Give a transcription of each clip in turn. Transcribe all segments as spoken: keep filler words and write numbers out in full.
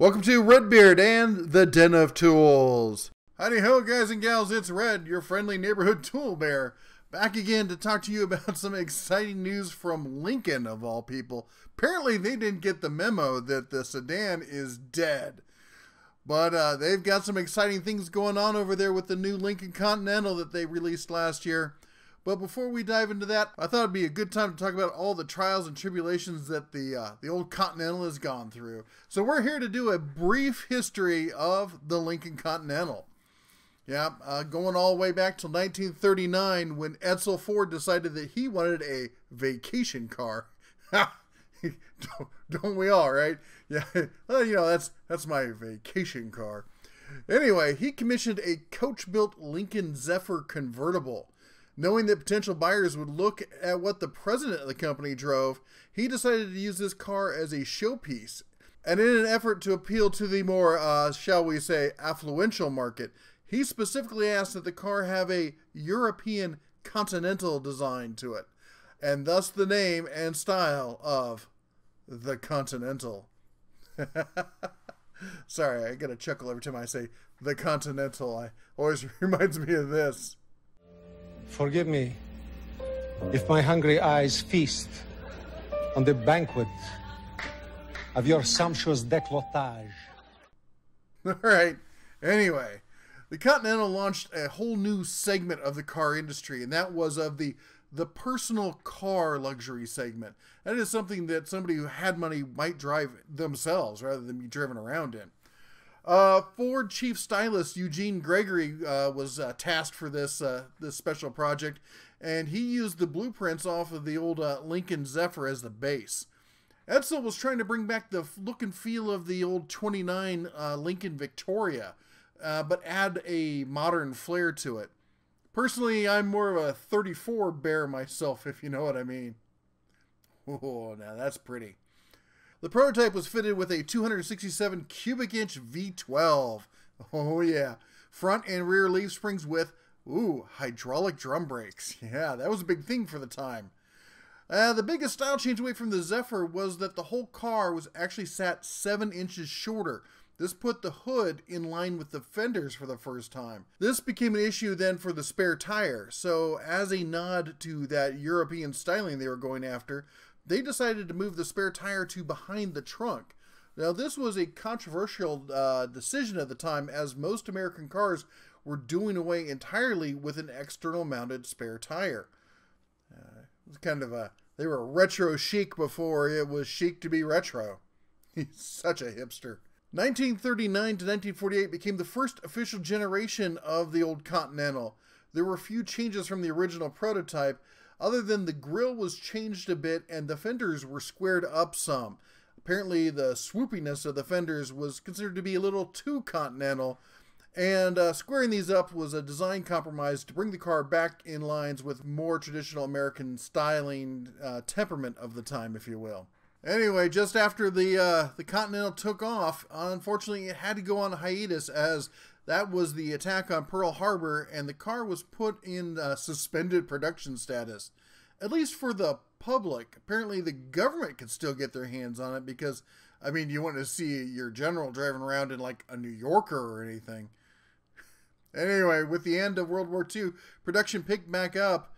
Welcome to Red-Beard and the Den of Tools. Howdy ho, guys and gals, it's Red, your friendly neighborhood tool bear, back again to talk to you about some exciting news from Lincoln, of all people. Apparently they didn't get the memo that the sedan is dead. But uh, they've got some exciting things going on over there with the new Lincoln Continental that they released last year. But before we dive into that, I thought it'd be a good time to talk about all the trials and tribulations that the uh, the old Continental has gone through. So we're here to do a brief history of the Lincoln Continental. Yeah, uh, going all the way back to nineteen thirty-nine when Edsel Ford decided that he wanted a vacation car. don't, don't we all, right? Yeah, well, you know, that's that's my vacation car. Anyway, he commissioned a coach-built Lincoln Zephyr convertible. Knowing that potential buyers would look at what the president of the company drove, he decided to use this car as a showpiece. And in an effort to appeal to the more, uh, shall we say, affluential market, he specifically asked that the car have a European continental design to it, and thus the name and style of the Continental. Sorry, I get a chuckle every time I say the Continental. I always reminds me of this. Forgive me if my hungry eyes feast on the banquet of your sumptuous décolletage. All right. Anyway, the Continental launched a whole new segment of the car industry, and that was of the the personal car luxury segment. That is something that somebody who had money might drive themselves rather than be driven around in. Uh, Ford chief stylist Eugene Gregory uh, was uh, tasked for this uh, this special project, and he used the blueprints off of the old uh, Lincoln Zephyr as the base. Edsel was trying to bring back the look and feel of the old twenty-nine uh, Lincoln Victoria, uh, but add a modern flair to it. Personally, I'm more of a thirty-four bear myself, if you know what I mean. Oh, now that's pretty. The prototype was fitted with a two hundred sixty-seven cubic inch V twelve. Oh yeah. Front and rear leaf springs with, ooh, hydraulic drum brakes. Yeah, that was a big thing for the time. Uh, the biggest style change away from the Zephyr was that the whole car was actually sat seven inches shorter. This put the hood in line with the fenders for the first time. This became an issue then for the spare tire. So as a nod to that European styling they were going after, they decided to move the spare tire to behind the trunk. Now, this was a controversial uh, decision at the time, as most American cars were doing away entirely with an external mounted spare tire. Uh, it was kind of a, they were retro chic before it was chic to be retro. He's such a hipster. nineteen thirty-nine to nineteen forty-eight became the first official generation of the old Continental. There were few changes from the original prototype, other than the grille was changed a bit and the fenders were squared up some. Apparently the swoopiness of the fenders was considered to be a little too continental, and uh, squaring these up was a design compromise to bring the car back in lines with more traditional American styling, uh, temperament of the time, if you will. Anyway, just after the, uh, the Continental took off, unfortunately it had to go on a hiatus, as that was the attack on Pearl Harbor, and the car was put in uh, suspended production status. At least for the public. Apparently the government could still get their hands on it because, I mean, you want to see your general driving around in like a New Yorker or anything. Anyway, with the end of World War Two, production picked back up,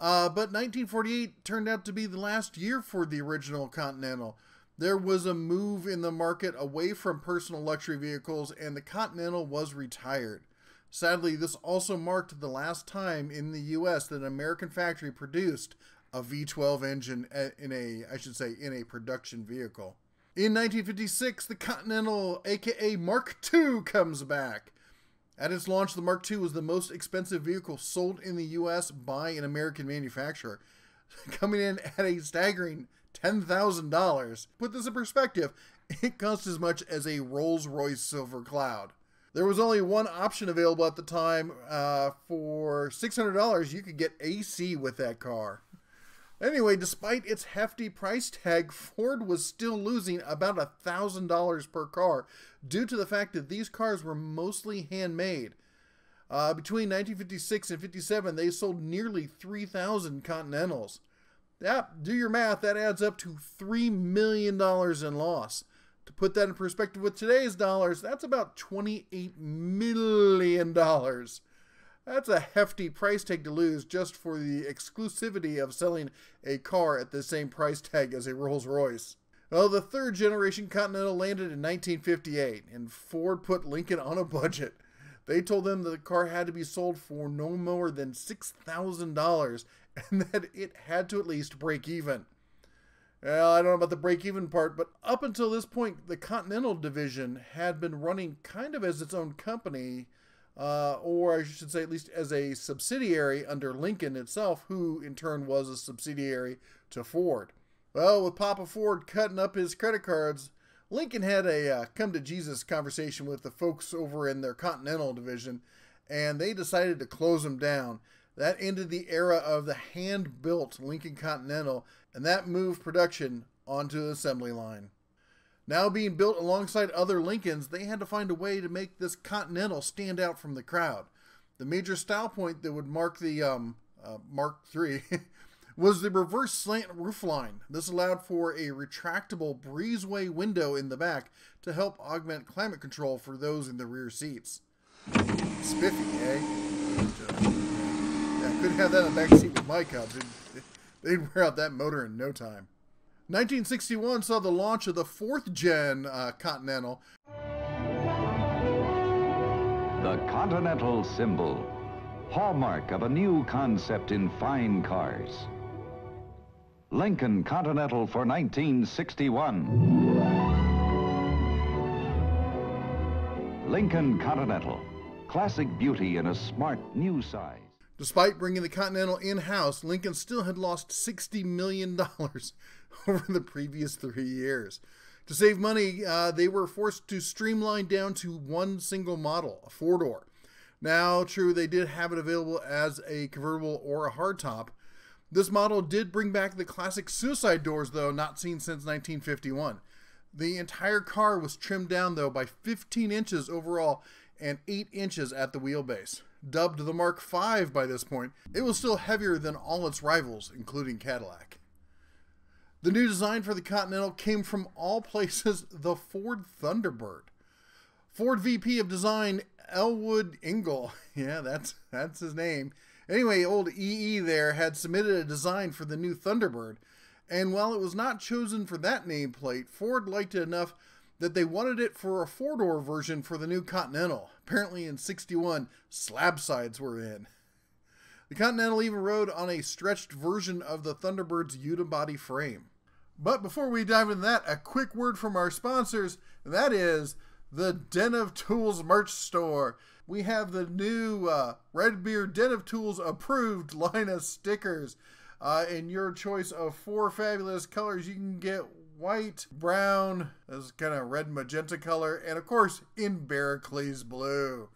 uh, but nineteen forty-eight turned out to be the last year for the original Continental. There was a move in the market away from personal luxury vehicles, and the Continental was retired. Sadly, this also marked the last time in the U S that an American factory produced a V twelve engine in a, I should say, in a production vehicle. In nineteen fifty-six, the Continental, aka Mark two, comes back. At its launch, the Mark two was the most expensive vehicle sold in the U S by an American manufacturer, coming in at a staggering ten thousand dollars. Put this in perspective, it cost as much as a Rolls Royce Silver Cloud. There was only one option available at the time. Uh, for six hundred dollars, you could get A C with that car. Anyway, despite its hefty price tag, Ford was still losing about one thousand dollars per car due to the fact that these cars were mostly handmade. Uh, between nineteen fifty-six and fifty-seven, they sold nearly three thousand Continentals. Yep, do your math, that adds up to three million dollars in loss. To put that in perspective with today's dollars, that's about twenty-eight million dollars. That's a hefty price tag to lose just for the exclusivity of selling a car at the same price tag as a Rolls Royce. Well, the third generation Continental landed in nineteen fifty-eight, and Ford put Lincoln on a budget. They told them that the car had to be sold for no more than six thousand dollars, and that it had to at least break even. Well, I don't know about the break-even part, but up until this point, the Continental division had been running kind of as its own company, uh, or I should say at least as a subsidiary under Lincoln itself, who in turn was a subsidiary to Ford. Well, with Papa Ford cutting up his credit cards, Lincoln had a uh, come-to-Jesus conversation with the folks over in their Continental division, and they decided to close them down. That ended the era of the hand-built Lincoln Continental, and that moved production onto the assembly line. Now being built alongside other Lincolns, they had to find a way to make this Continental stand out from the crowd. The major style point that would mark the um, uh, Mark three was the reverse slant roofline. This allowed for a retractable breezeway window in the back to help augment climate control for those in the rear seats. Spiffy, eh? Couldn't have that in the back seat with my Cubs. They'd wear out that motor in no time. nineteen sixty-one saw the launch of the fourth gen uh, Continental. The Continental symbol, hallmark of a new concept in fine cars. Lincoln Continental for nineteen sixty-one. Lincoln Continental, classic beauty in a smart new size. Despite bringing the Continental in-house, Lincoln still had lost sixty million dollars over the previous three years. To save money, uh, they were forced to streamline down to one single model, a four-door. Now, true, they did have it available as a convertible or a hardtop. This model did bring back the classic suicide doors, though, not seen since nineteen fifty-one. The entire car was trimmed down, though, by fifteen inches overall and eight inches at the wheelbase. Dubbed the Mark five by this point, it was still heavier than all its rivals, including Cadillac. The new design for the Continental came from all places, the Ford Thunderbird. Ford V P of Design, Elwood Engel, yeah, that's, that's his name. Anyway, old E E there had submitted a design for the new Thunderbird, and while it was not chosen for that nameplate, Ford liked it enough that they wanted it for a four-door version for the new Continental. Apparently in sixty-one, slab sides were in. The Continental even rode on a stretched version of the Thunderbird's unibody frame. But before we dive into that, a quick word from our sponsors, that is the Den of Tools merch store. We have the new uh, Red-Beard Den of Tools approved line of stickers. Uh, in your choice of four fabulous colors, you can get white, brown, this kind of red magenta color, and of course, in Barracles blue.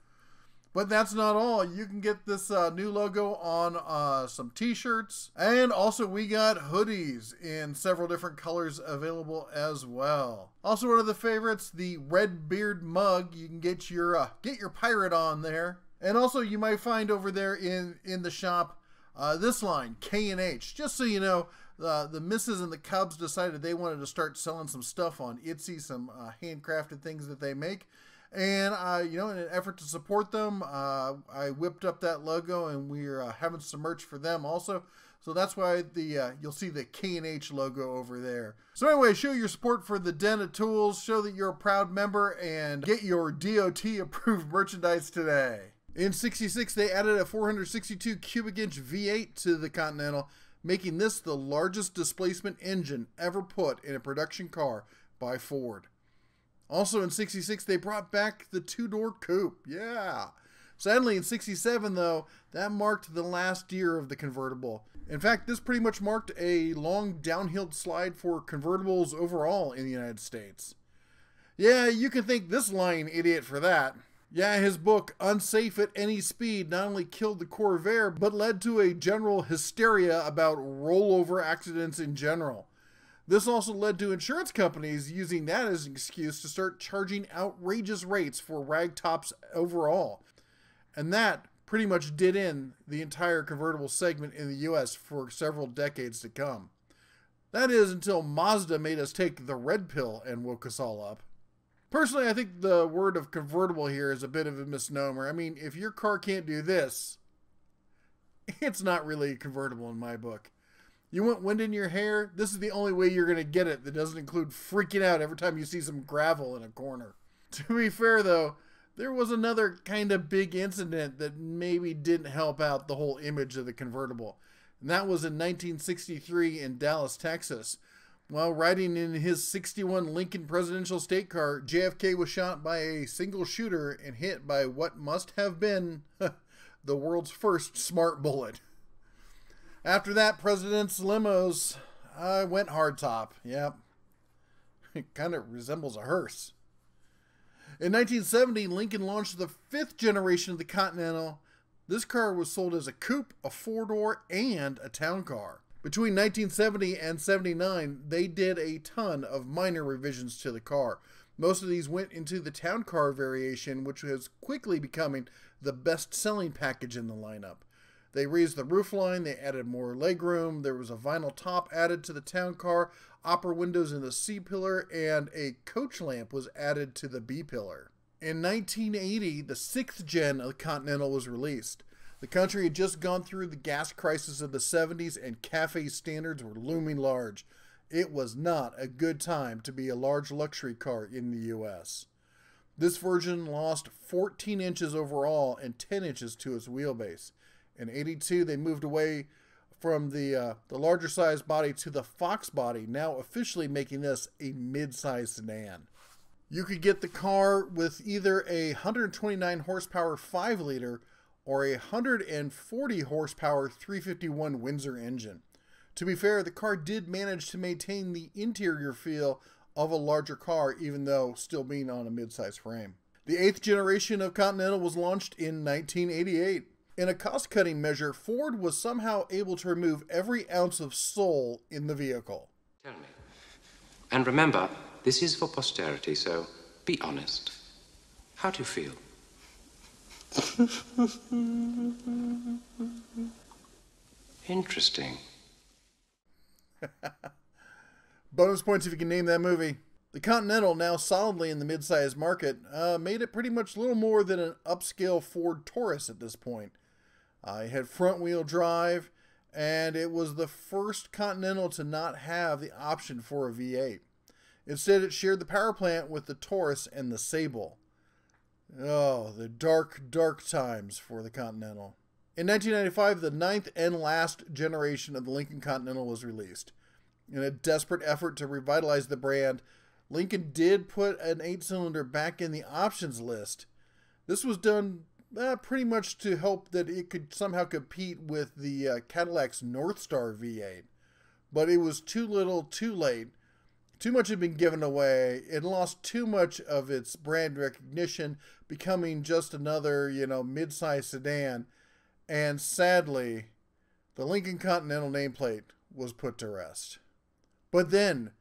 But that's not all. You can get this uh, new logo on uh, some t-shirts, and also we got hoodies in several different colors available as well. Also, one of the favorites, the Red Beard mug. You can get your uh, get your pirate on there, and also you might find over there in in the shop uh, this line K and H. Just so you know. Uh, the missus and the Cubs decided they wanted to start selling some stuff on Etsy, some uh, handcrafted things that they make. And, uh, you know, in an effort to support them, uh, I whipped up that logo, and we're uh, having some merch for them also. So that's why the uh, you'll see the K and H logo over there. So anyway, show your support for the Den of Tools, show that you're a proud member, and get your D O T-approved merchandise today. In sixty-six, they added a four hundred sixty-two cubic inch V eight to the Continental, making this the largest displacement engine ever put in a production car by Ford. Also in sixty-six, they brought back the two-door coupe, yeah. Sadly, in sixty-seven though, that marked the last year of the convertible. In fact, this pretty much marked a long downhill slide for convertibles overall in the United States. Yeah, you can thank this lying idiot for that. Yeah, his book, Unsafe at Any Speed, not only killed the Corvair, but led to a general hysteria about rollover accidents in general. This also led to insurance companies using that as an excuse to start charging outrageous rates for ragtops overall. And that pretty much did in the entire convertible segment in the U S for several decades to come. That is, until Mazda made us take the red pill and woke us all up. Personally, I think the word of convertible here is a bit of a misnomer. I mean, if your car can't do this, it's not really a convertible in my book. You want wind in your hair? This is the only way you're going to get it that doesn't include freaking out every time you see some gravel in a corner. To be fair, though, there was another kind of big incident that maybe didn't help out the whole image of the convertible. And that was in nineteen sixty-three in Dallas, Texas. While riding in his sixty-one Lincoln presidential state car, J F K was shot by a single shooter and hit by what must have been the world's first smart bullet. After that, president's limos I uh, went hardtop. Yep. It kind of resembles a hearse. In nineteen seventy, Lincoln launched the fifth generation of the Continental. This car was sold as a coupe, a four-door, and a town car. Between nineteen seventy and seventy-nine, they did a ton of minor revisions to the car. Most of these went into the town car variation, which was quickly becoming the best-selling package in the lineup. They raised the roofline, they added more legroom, there was a vinyl top added to the town car, opera windows in the C-pillar, and a coach lamp was added to the B-pillar. In nineteen eighty, the sixth gen of the Continental was released. The country had just gone through the gas crisis of the seventies and CAFE standards were looming large. It was not a good time to be a large luxury car in the U S. This version lost fourteen inches overall and ten inches to its wheelbase. In eighty-two, they moved away from the, uh, the larger size body to the Fox body, now officially making this a mid-size sedan. You could get the car with either a one hundred twenty-nine horsepower five liter or a one hundred forty horsepower three fifty-one Windsor engine. To be fair, the car did manage to maintain the interior feel of a larger car, even though still being on a mid-size frame. The eighth generation of Continental was launched in nineteen eighty-eight. In a cost-cutting measure, Ford was somehow able to remove every ounce of soul in the vehicle. Tell me, and remember, this is for posterity, so be honest. How do you feel? Interesting. Bonus points if you can name that movie. The Continental, now solidly in the mid-size market, uh, made it pretty much little more than an upscale Ford Taurus at this point. Uh, it had front-wheel drive, and it was the first Continental to not have the option for a V eight. Instead, it shared the power plant with the Taurus and the Sable. Oh, the dark, dark times for the Continental. In nineteen ninety-five, the ninth and last generation of the Lincoln Continental was released. In a desperate effort to revitalize the brand, Lincoln did put an eight-cylinder back in the options list. This was done uh, pretty much to help that it could somehow compete with the uh, Cadillac's Northstar V eight. But it was too little, too late. Too much had been given away. It lost too much of its brand recognition, becoming just another, you know, mid-size sedan. And sadly, the Lincoln Continental nameplate was put to rest. But then,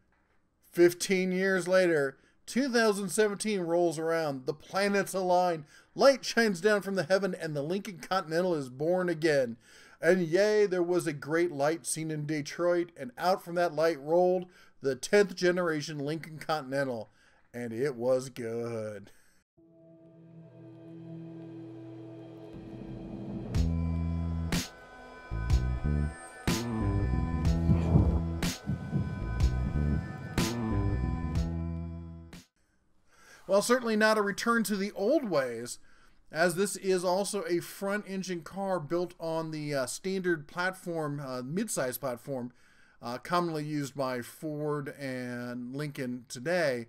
fifteen years later, two thousand seventeen rolls around, the planets align, light shines down from the heaven, and the Lincoln Continental is born again. And yea, there was a great light seen in Detroit, and out from that light rolled the tenth generation Lincoln Continental, and it was good. Well, certainly not a return to the old ways, as this is also a front-engine car built on the uh, standard platform, uh, mid-size platform, uh, commonly used by Ford and Lincoln today.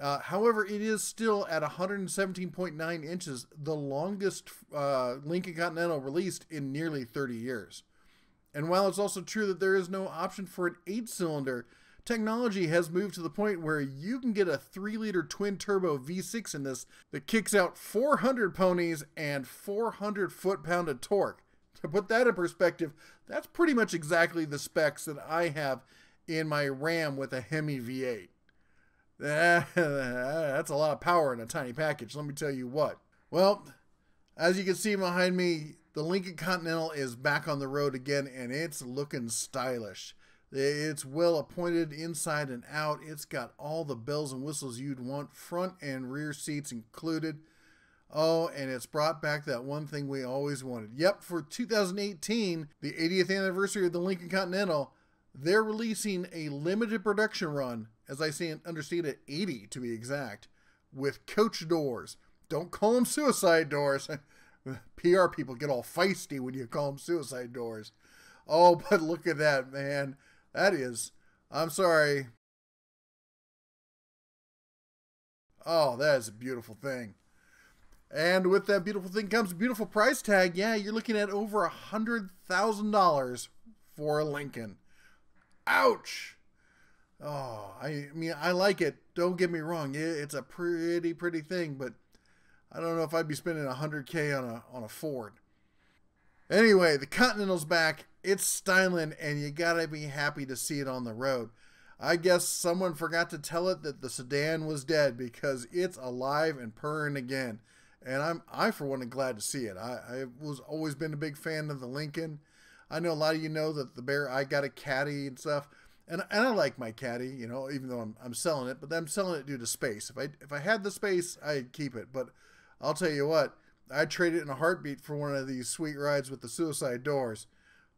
Uh, however, it is still at one hundred seventeen point nine inches, the longest uh, Lincoln Continental released in nearly thirty years. And while it's also true that there is no option for an eight-cylinder, technology has moved to the point where you can get a three liter twin-turbo V six in this that kicks out four hundred ponies and four hundred foot-pound of torque. To put that in perspective, that's pretty much exactly the specs that I have in my Ram with a Hemi V eight. That's a lot of power in a tiny package, let me tell you what. Well, as you can see behind me, the Lincoln Continental is back on the road again, and it's looking stylish. It's well appointed inside and out. It's got all the bells and whistles you'd want, front and rear seats included. Oh, and it's brought back that one thing we always wanted. Yep, for two thousand eighteen, the eightieth anniversary of the Lincoln Continental, they're releasing a limited production run, as I see understand it, eighty to be exact, with coach doors. Don't call them suicide doors. P R people get all feisty when you call them suicide doors. Oh, but look at that, man. That is, I'm sorry. Oh, that is a beautiful thing. And with that beautiful thing comes a beautiful price tag. Yeah, you're looking at over one hundred thousand dollars for a Lincoln. Ouch! Oh, I mean, I like it. Don't get me wrong. It's a pretty, pretty thing, but I don't know if I'd be spending one hundred K on a, on a Ford. Anyway, the Continental's back. It's styling, and you gotta be happy to see it on the road. I guess someone forgot to tell it that the sedan was dead, because it's alive and purring again. And I'm, I for one, am glad to see it. I, I was always been a big fan of the Lincoln. I know a lot of you know that the bear, I got a caddy and stuff, and, and I like my caddy, you know, even though I'm, I'm selling it, but I'm selling it due to space. If I, if I had the space, I'd keep it, but I'll tell you what, I'd trade it in a heartbeat for one of these sweet rides with the suicide doors.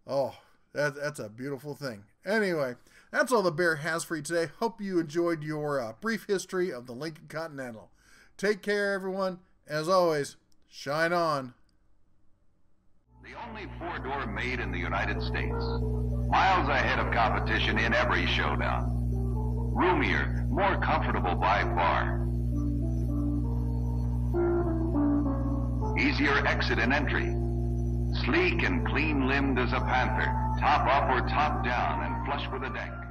Oh, that, that's a beautiful thing. Anyway, that's all the bear has for you today. Hope you enjoyed your uh, brief history of the Lincoln Continental. Take care, everyone. As always, shine on. The only four-door made in the United States. Miles ahead of competition in every showdown. Roomier, more comfortable by far. Easier exit and entry. Sleek and clean-limbed as a panther, top up or top down and flush with the deck.